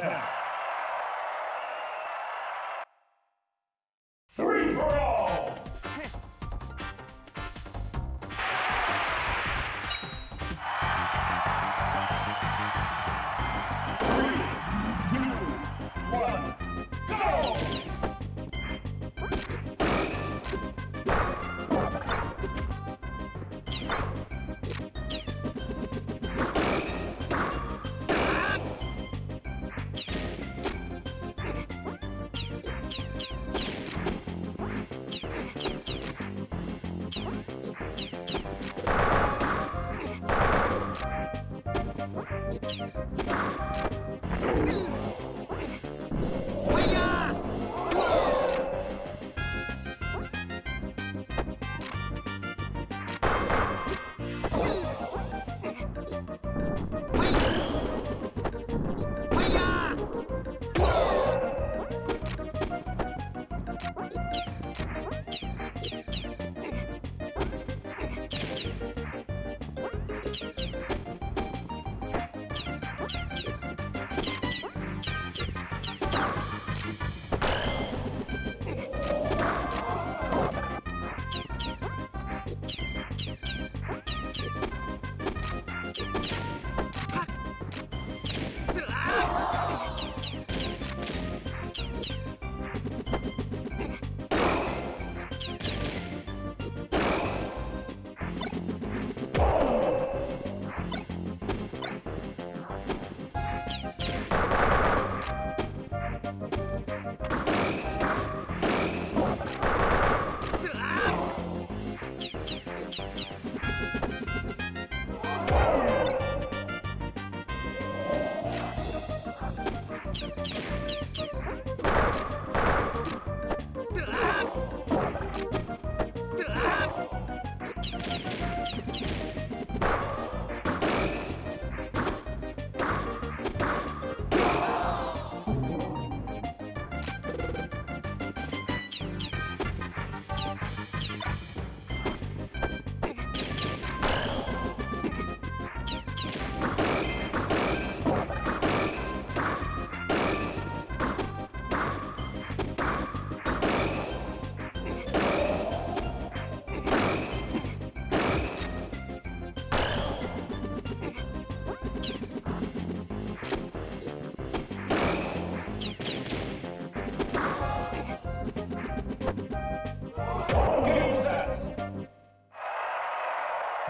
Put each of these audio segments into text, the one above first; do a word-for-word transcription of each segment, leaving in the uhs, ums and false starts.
contest. Three for all! Three, two, one, go!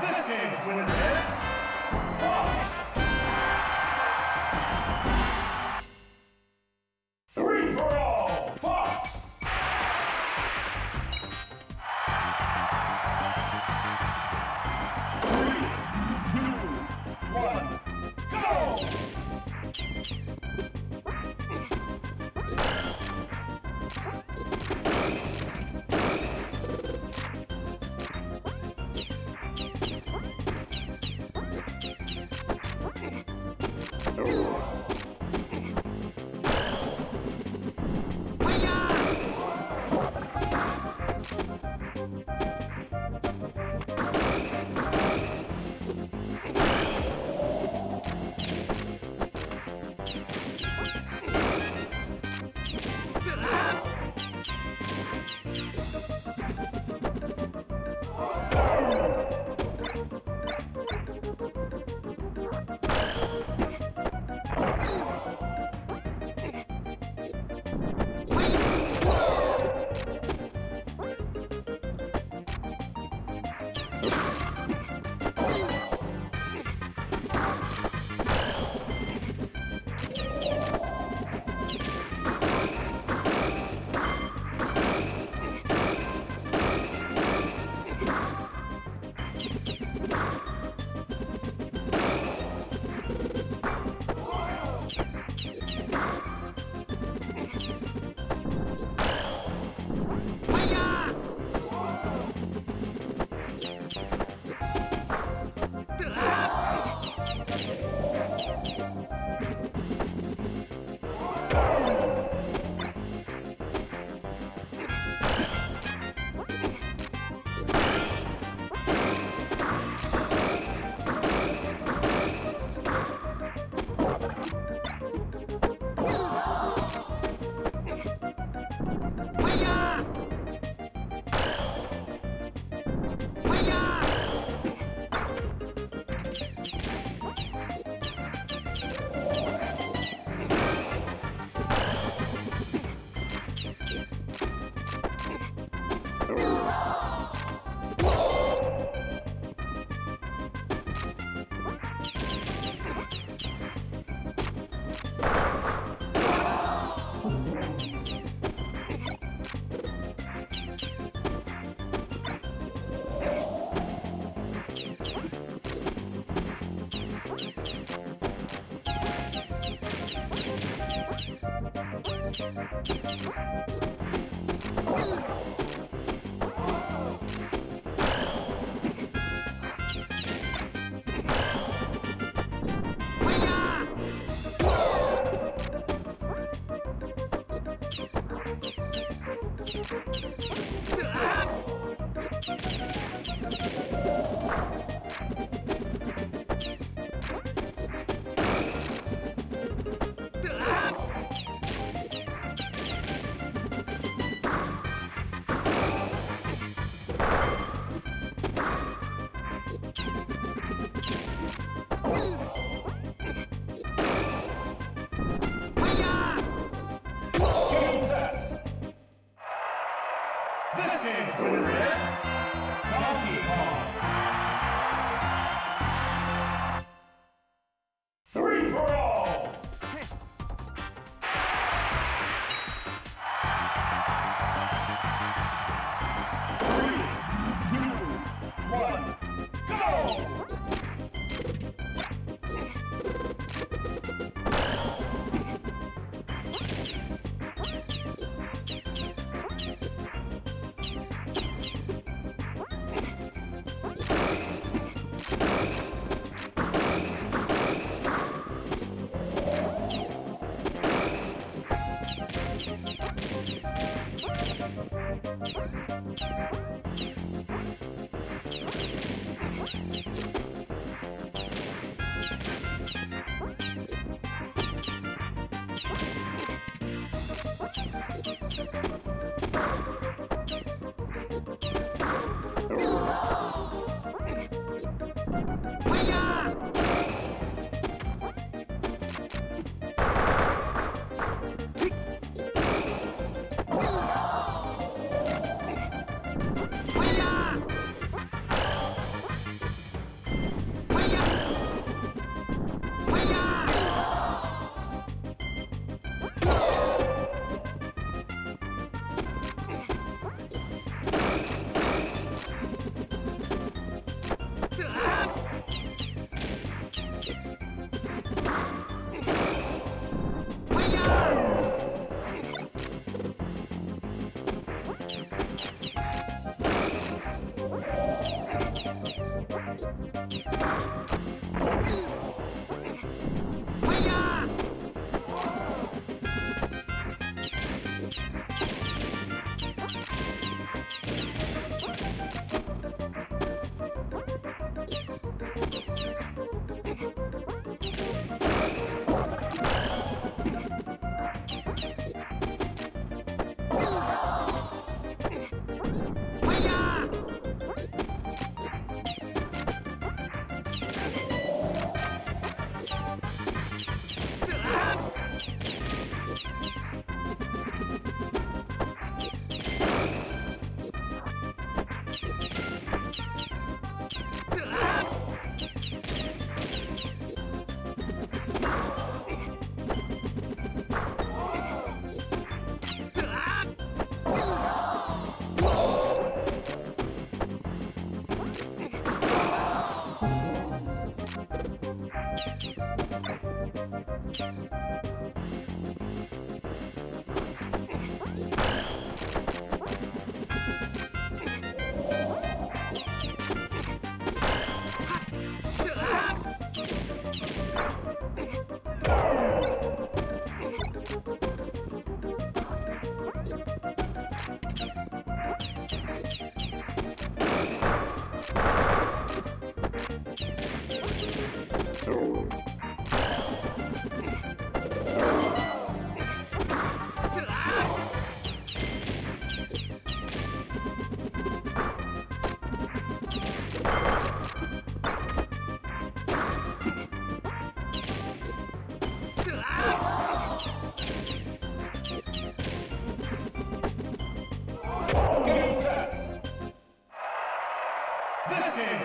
This game's winner is Fox! Three for all, Fox! Three, two, one, go!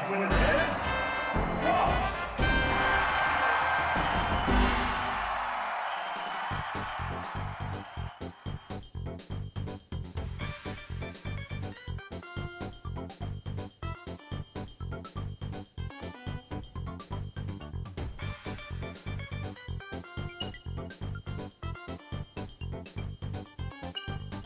This is